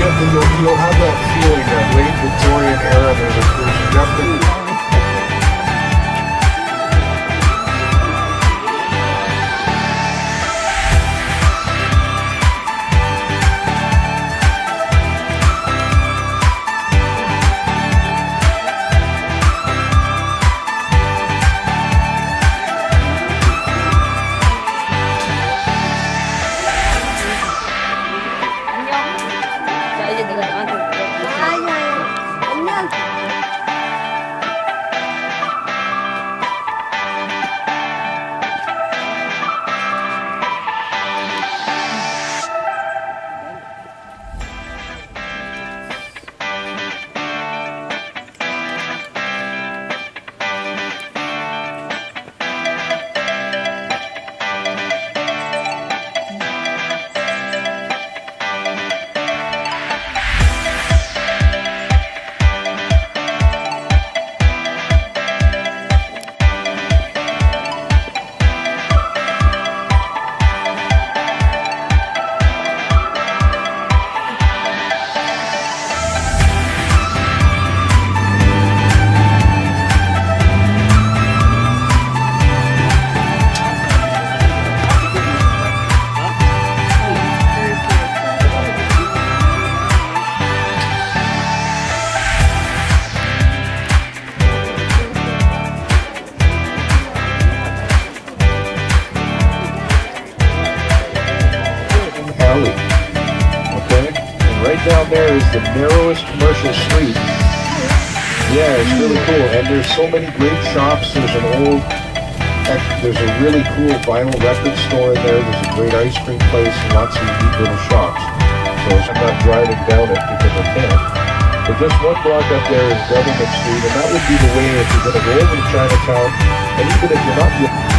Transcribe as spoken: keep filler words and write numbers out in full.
get the, you'll, you'll have that feeling, that late Victorian era there's a definitely. Down there is the narrowest commercial street. Yeah, it's really cool, and there's so many great shops. There's an old, there's a really cool vinyl record store in there. There's a great ice cream place and lots of neat little shops. So I'm not driving down it because I can't. But just one block up there is Government Street, and that would be the way if you're going to go over to Chinatown, and even if you're not.